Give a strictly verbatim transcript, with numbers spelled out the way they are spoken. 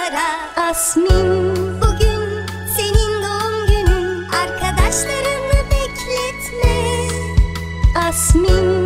yollara. Asmin, bugün senin doğum günün, arkadaşlarını bekletme. Asmin.